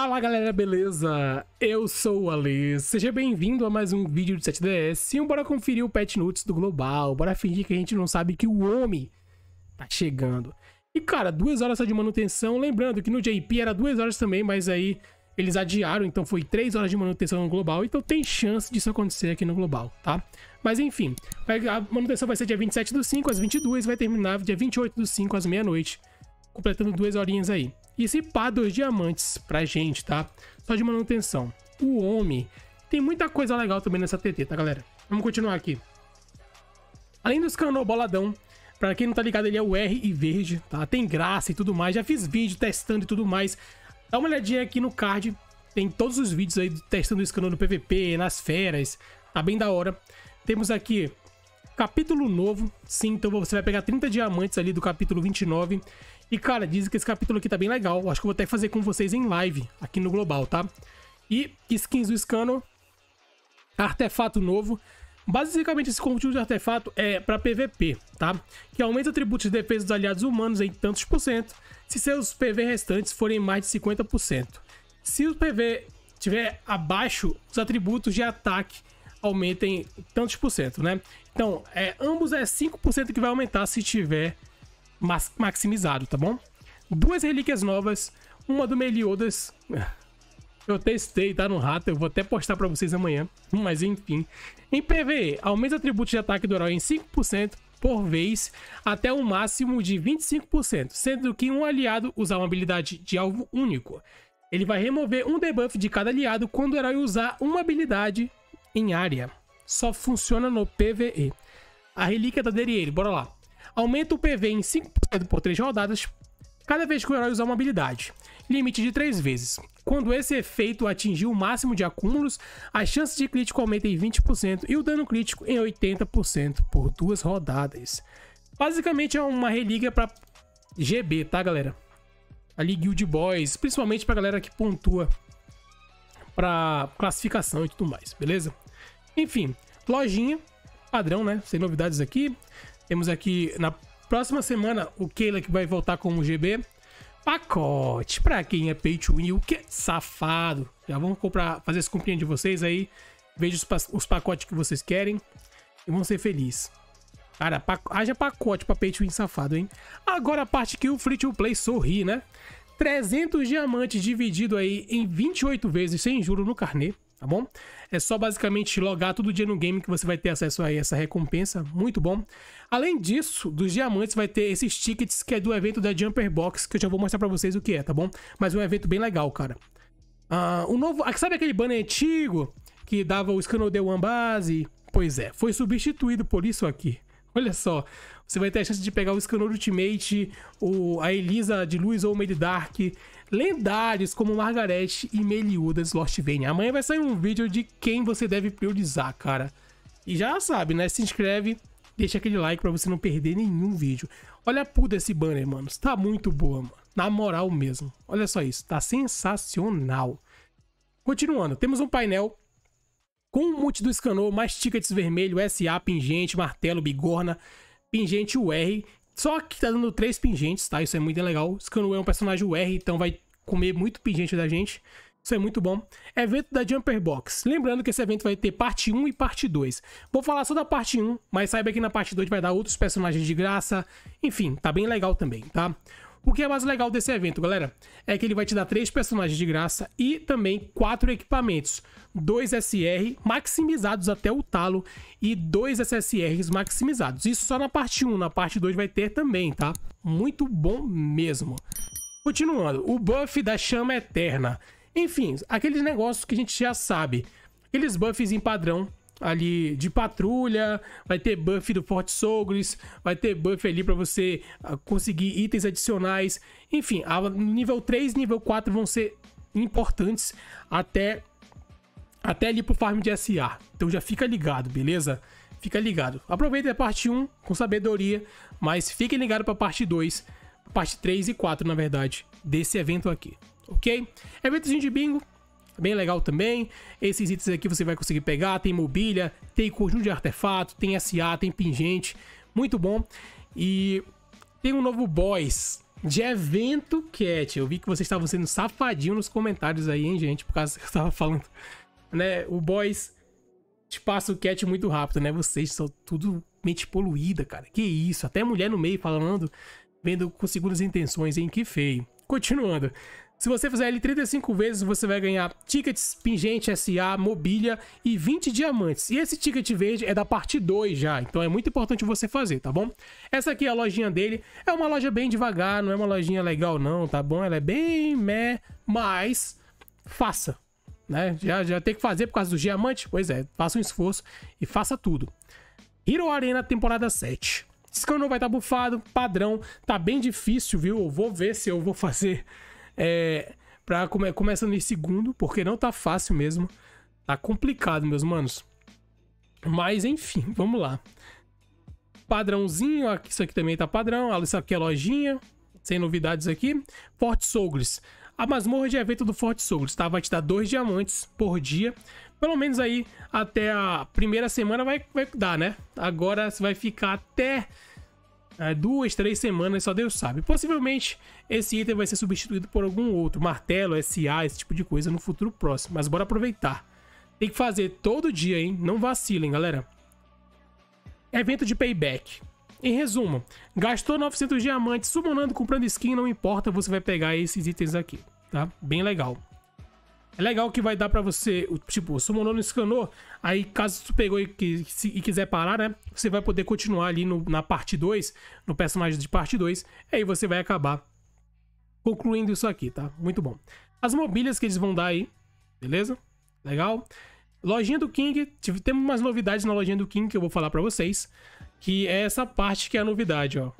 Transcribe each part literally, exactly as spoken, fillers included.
Fala galera, beleza? Eu sou o Alê, seja bem-vindo a mais um vídeo de sete D S. E bora conferir o patch notes do global, bora fingir que a gente não sabe que o Omen tá chegando. E cara, duas horas só de manutenção, lembrando que no J P era duas horas também, mas aí eles adiaram, então foi três horas de manutenção no global, então tem chance disso acontecer aqui no global, tá? Mas enfim, a manutenção vai ser dia vinte e sete do cinco às vinte e duas, vai terminar dia vinte e oito do cinco às meia-noite, completando duas horinhas aí. E esse pá, dois diamantes pra gente, tá? Só de manutenção. O Omen. Tem muita coisa legal também nessa T T, tá, galera? Vamos continuar aqui. Além do Escanor boladão, pra quem não tá ligado, ele é o R e verde, tá? Tem graça e tudo mais. Já fiz vídeo testando e tudo mais. Dá uma olhadinha aqui no card. Tem todos os vídeos aí testando o Escanor no P V P, nas feras. Tá bem da hora. Temos aqui capítulo novo. Sim, então você vai pegar trinta diamantes ali do capítulo vinte e nove. E, cara, dizem que esse capítulo aqui tá bem legal. Acho que eu vou até fazer com vocês em live aqui no global, tá? E skins do Escanor. Artefato novo. Basicamente, esse conteúdo de artefato é pra P V P, tá? Que aumenta atributos de defesa dos aliados humanos em tantos por cento, se seus P V restantes forem mais de cinquenta por cento. Se o P V tiver abaixo, os atributos de ataque aumentem tantos por cento, né? Então, é, ambos é cinco por cento que vai aumentar se tiver maximizado, tá bom? Duas relíquias novas, uma do Meliodas, eu testei, tá, no rato, eu vou até postar pra vocês amanhã, mas enfim. Em P V E, aumenta o atributo de ataque do herói em cinco por cento por vez, até um máximo de vinte e cinco por cento, sendo que um aliado usar uma habilidade de alvo único. Ele vai remover um debuff de cada aliado quando o herói usar uma habilidade em área. Só funciona no P V E. A relíquia da Deriene, bora lá. Aumenta o P V em cinco por cento por três rodadas, cada vez que o herói usar uma habilidade. Limite de três vezes. Quando esse efeito atingir o máximo de acúmulos, as chances de crítico aumentam em vinte por cento e o dano crítico em oitenta por cento por duas rodadas. Basicamente é uma relíquia para G B, tá, galera? Ali Guild Boys, principalmente pra galera que pontua pra classificação e tudo mais, beleza? Enfim, lojinha, padrão, né? Sem novidades aqui. Temos aqui, na próxima semana, o Keila que vai voltar como G B. Pacote, pra quem é pay to win, o que é safado. Já vamos comprar, fazer esse comprinho de vocês aí. Veja os, pa os pacotes que vocês querem e vão ser felizes. Cara, pac haja pacote pra pay to win safado, hein? Agora a parte que o free to play sorri, né? trezentos diamantes dividido aí em vinte e oito vezes sem juro no carnê, tá bom? É só basicamente logar todo dia no game que você vai ter acesso a essa recompensa, muito bom. Além disso, dos diamantes vai ter esses tickets que é do evento da Jumper Box, que eu já vou mostrar pra vocês o que é, tá bom? Mas é um evento bem legal, cara. Ah, o novo... Sabe aquele banner antigo que dava o Escanor de One Base? Pois é, foi substituído por isso aqui. Olha só, você vai ter a chance de pegar o Escanor Ultimate, o, a Elisa de Luz ou o Melidark, lendários como Margareth e Meliudas Lostvane. Amanhã vai sair um vídeo de quem você deve priorizar, cara. E já sabe, né? Se inscreve, deixa aquele like pra você não perder nenhum vídeo. Olha a puta esse banner, mano. Tá muito boa, mano. Na moral mesmo. Olha só isso, tá sensacional. Continuando, temos um painel com o multi do Escanor, mais tickets vermelho, S A, pingente, martelo, bigorna, pingente U R. Só que tá dando três pingentes, tá? Isso é muito legal. Escanor é um personagem U R, então vai comer muito pingente da gente. Isso é muito bom. Evento da Jumper Box. Lembrando que esse evento vai ter parte um e parte dois. Vou falar só da parte um, mas saiba que na parte dois vai dar outros personagens de graça. Enfim, tá bem legal também, tá? O que é mais legal desse evento, galera, é que ele vai te dar três personagens de graça e também quatro equipamentos. dois S R maximizados até o talo e dois S S Rs maximizados. Isso só na parte um, na parte dois vai ter também, tá? Muito bom mesmo. Continuando, o buff da chama eterna. Enfim, aqueles negócios que a gente já sabe. Aqueles buffs em padrão ali de patrulha, vai ter buff do Forte Sogres, vai ter buff ali pra você conseguir itens adicionais. Enfim, nível três e nível quatro vão ser importantes até, até ali pro farm de S A. Então já fica ligado, beleza? Fica ligado. Aproveita a parte um com sabedoria, mas fiquem ligados pra parte dois, parte três e quatro, na verdade, desse evento aqui, ok? Eventozinho de bingo. Bem legal também, esses itens aqui você vai conseguir pegar, tem mobília, tem conjunto de artefato, tem S A, tem pingente, muito bom. E tem um novo boss, de evento cat. Eu vi que vocês estavam sendo safadinho nos comentários aí, hein, gente? Por causa que eu tava falando, né? O boys te passa o cat muito rápido, né? Vocês são tudo mente poluída, cara. Que isso? Até mulher no meio falando, vendo com seguras intenções, hein? Que feio. Continuando. Se você fizer ele trinta e cinco vezes, você vai ganhar tickets, pingente, S A, mobília e vinte diamantes. E esse ticket verde é da parte dois já, então é muito importante você fazer, tá bom? Essa aqui é a lojinha dele, é uma loja bem devagar, não é uma lojinha legal não, tá bom? Ela é bem meh, mas faça, né? Já, já tem que fazer por causa do diamante? Pois é, faça um esforço e faça tudo. Hero Arena Temporada sete. Escanor vai estar bufado, padrão, tá bem difícil, viu? Eu vou ver se eu vou fazer... É, pra come, começando em segundo, porque não tá fácil mesmo. Tá complicado, meus manos. Mas, enfim, vamos lá. Padrãozinho, isso aqui também tá padrão. Isso aqui é lojinha, sem novidades aqui. Forte Sogles. A masmorra de evento do Forte Sogles, tá? Vai te dar dois diamantes por dia. Pelo menos aí, até a primeira semana vai, vai dar, né? Agora você vai ficar até... Duas, três semanas, só Deus sabe. Possivelmente, esse item vai ser substituído por algum outro. Martelo, S A, esse tipo de coisa no futuro próximo. Mas bora aproveitar. Tem que fazer todo dia, hein? Não vacilem, galera. Evento de payback. Em resumo, gastou novecentos diamantes summonando, comprando skin, não importa. Você vai pegar esses itens aqui, tá? Bem legal. É legal que vai dar pra você, tipo, summonou no Escanor, aí caso tu pegou e, que, se, e quiser parar, né? Você vai poder continuar ali no, na parte dois, no personagem de parte dois, aí você vai acabar concluindo isso aqui, tá? Muito bom. As mobílias que eles vão dar aí, beleza? Legal. Lojinha do King, tive, temos umas novidades na lojinha do King que eu vou falar pra vocês, que é essa parte que é a novidade, ó.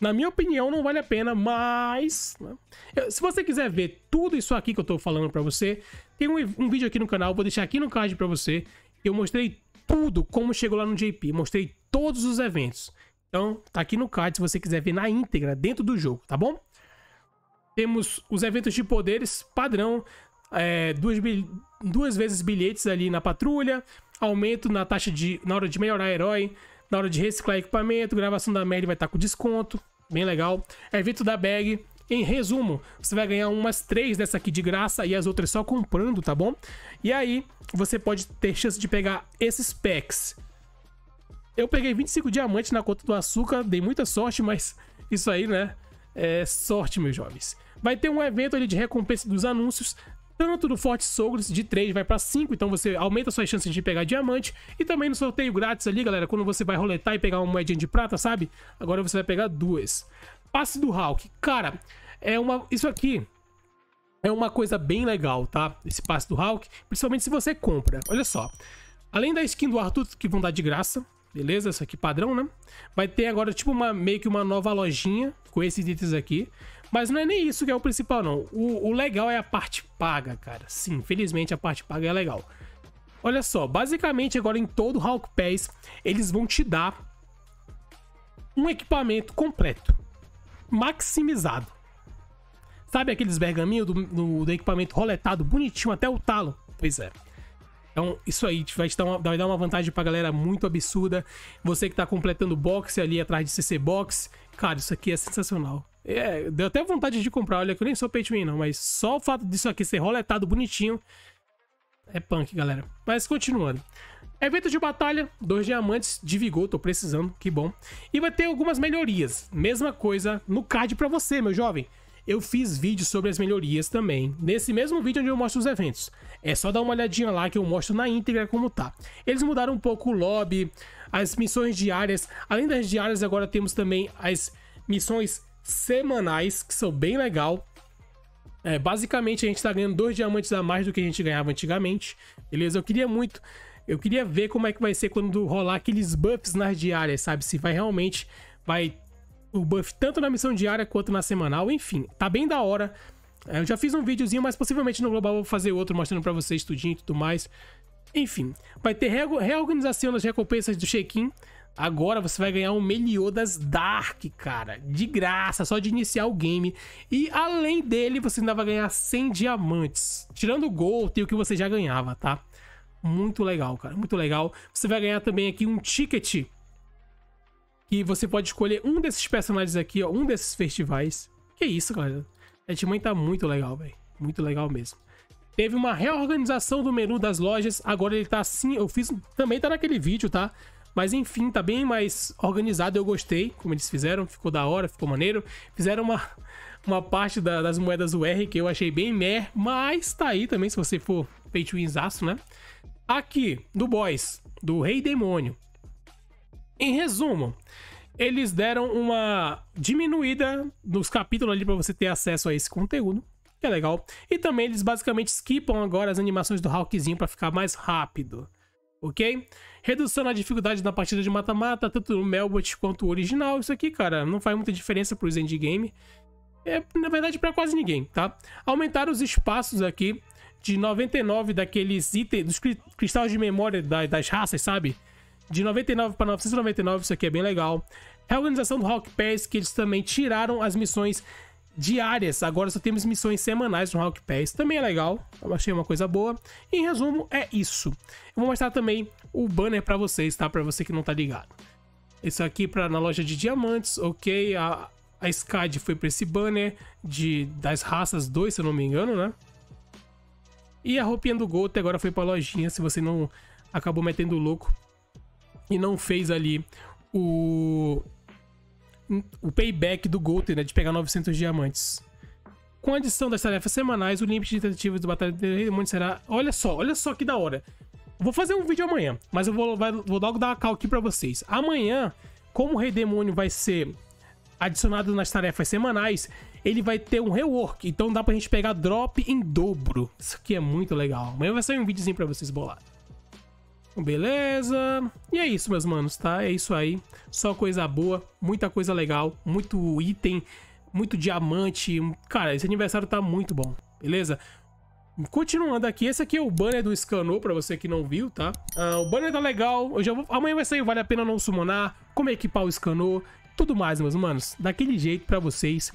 Na minha opinião, não vale a pena, mas... Se você quiser ver tudo isso aqui que eu tô falando pra você, tem um, um vídeo aqui no canal, vou deixar aqui no card pra você. Eu mostrei tudo, como chegou lá no J P, mostrei todos os eventos. Então, tá aqui no card se você quiser ver na íntegra, dentro do jogo, tá bom? Temos os eventos de poderes padrão, é, duas, duas vezes bilhetes ali na patrulha, aumento na taxa de... na hora de melhorar herói, na hora de reciclar equipamento, gravação da Meli vai estar com desconto, bem legal. Evento da bag, em resumo, você vai ganhar umas três dessa aqui de graça e as outras só comprando, tá bom? E aí, você pode ter chance de pegar esses packs. Eu peguei vinte e cinco diamantes na conta do açúcar, dei muita sorte, mas isso aí, né, é sorte, meus jovens. Vai ter um evento ali de recompensa dos anúncios, tanto do Forte Sogros, de três vai para cinco, então você aumenta suas chances de pegar diamante. E também no sorteio grátis ali, galera, quando você vai roletar e pegar uma moedinha de prata, sabe? Agora você vai pegar duas. Passe do Hulk. Cara, é uma... isso aqui é uma coisa bem legal, tá? Esse passe do Hulk, principalmente se você compra. Olha só. Além da skin do Artur, que vão dar de graça, beleza? Isso aqui padrão, né? Vai ter agora, tipo, uma, meio que uma nova lojinha com esses itens aqui. Mas não é nem isso que é o principal, não. O, o legal é a parte paga, cara. Sim, infelizmente a parte paga é legal. Olha só, basicamente agora em todo o Hawk Pass, eles vão te dar um equipamento completo, maximizado. Sabe aqueles bergaminhos do, do, do equipamento roletado, bonitinho até o talo? Pois é. Então, isso aí vai, te dar uma, vai dar uma vantagem pra galera muito absurda. Você que tá completando boxe ali atrás de C C Box, cara, isso aqui é sensacional. É, deu até vontade de comprar, olha que eu nem sou pay to win não, mas só o fato disso aqui ser roletado bonitinho é punk, galera. Mas continuando. Evento de batalha, dois diamantes de vigor, tô precisando, que bom. E vai ter algumas melhorias, mesma coisa no card pra você, meu jovem. Eu fiz vídeo sobre as melhorias também, nesse mesmo vídeo onde eu mostro os eventos. É só dar uma olhadinha lá que eu mostro na íntegra como tá. Eles mudaram um pouco o lobby, as missões diárias. Além das diárias, agora temos também as missões semanais, que são bem legal. É, basicamente, a gente tá ganhando dois diamantes a mais do que a gente ganhava antigamente. Beleza? Eu queria muito... Eu queria ver como é que vai ser quando rolar aqueles buffs nas diárias, sabe? Se vai realmente... vai o buff tanto na missão diária quanto na semanal, enfim, tá bem da hora. Eu já fiz um videozinho, mas possivelmente no global eu vou fazer outro mostrando pra vocês tudinho e tudo mais. Enfim, vai ter reorganização das recompensas do check-in. Agora você vai ganhar um Meliodas Dark, cara, de graça, só de iniciar o game. E além dele, você ainda vai ganhar cem diamantes, tirando o gol, tem o que você já ganhava, tá? Muito legal, cara, muito legal. Você vai ganhar também aqui um ticket, que você pode escolher um desses personagens aqui, ó, um desses festivais, Que isso, galera. A Hitman tá muito legal, velho. Muito legal mesmo. Teve uma reorganização do menu das lojas. Agora ele tá assim... Eu fiz... Também tá naquele vídeo, tá? Mas enfim, tá bem mais organizado. Eu gostei como eles fizeram. Ficou da hora, ficou maneiro. Fizeram uma, uma parte da, das moedas U R que eu achei bem meh. Mas tá aí também, se você for pay to winzaço, né? Aqui, do boss, do Rei Demônio. Em resumo, eles deram uma diminuída nos capítulos ali para você ter acesso a esse conteúdo, que é legal. E também eles basicamente skipam agora as animações do Hawkzinho para ficar mais rápido, ok? Redução na dificuldade da partida de mata-mata, tanto no Melbot quanto o original. Isso aqui, cara, não faz muita diferença para os endgame. É, na verdade, para quase ninguém, tá? Aumentaram os espaços aqui de noventa e nove daqueles itens, dos cristais de memória das, das raças, sabe? De noventa e nove para novecentos e noventa e nove, isso aqui é bem legal. Reorganização do Hawk Pass, que eles também tiraram as missões diárias. Agora só temos missões semanais no Hawk Pass. Também é legal, eu achei uma coisa boa. Em resumo, é isso. Eu vou mostrar também o banner para vocês, tá? Para você que não tá ligado. Isso aqui pra, na loja de diamantes, ok? A, a Skadi foi para esse banner de, das raças dois, se eu não me engano, né? E a roupinha do Gota agora foi pra lojinha, se você não acabou metendo o louco e não fez ali o, o payback do Gota, né, de pegar novecentos diamantes. Com a adição das tarefas semanais, o limite de tentativas do Batalha do Demônio será... Olha só, olha só que da hora. Vou fazer um vídeo amanhã, mas eu vou, vou logo dar uma cal aqui pra vocês. Amanhã, como o Rei Demônio vai ser adicionado nas tarefas semanais, ele vai ter um rework, então dá pra gente pegar drop em dobro. Isso aqui é muito legal. Amanhã vai sair um videozinho pra vocês bolar. Beleza, e é isso, meus manos, tá? É isso aí, só coisa boa, muita coisa legal, muito item, muito diamante. Cara, esse aniversário tá muito bom, beleza? Continuando aqui, esse aqui é o banner do Escanor, pra você que não viu, tá? Ah, o banner tá legal, eu já vou... amanhã vai sair, vale a pena não summonar, como equipar o Escanor, tudo mais, meus manos, daquele jeito pra vocês.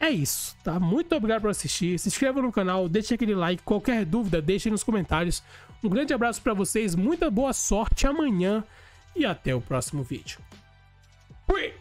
É isso, tá? Muito obrigado por assistir, se inscreva no canal, deixe aquele like, qualquer dúvida deixe nos comentários. Um grande abraço pra vocês, muita boa sorte amanhã e até o próximo vídeo. Fui!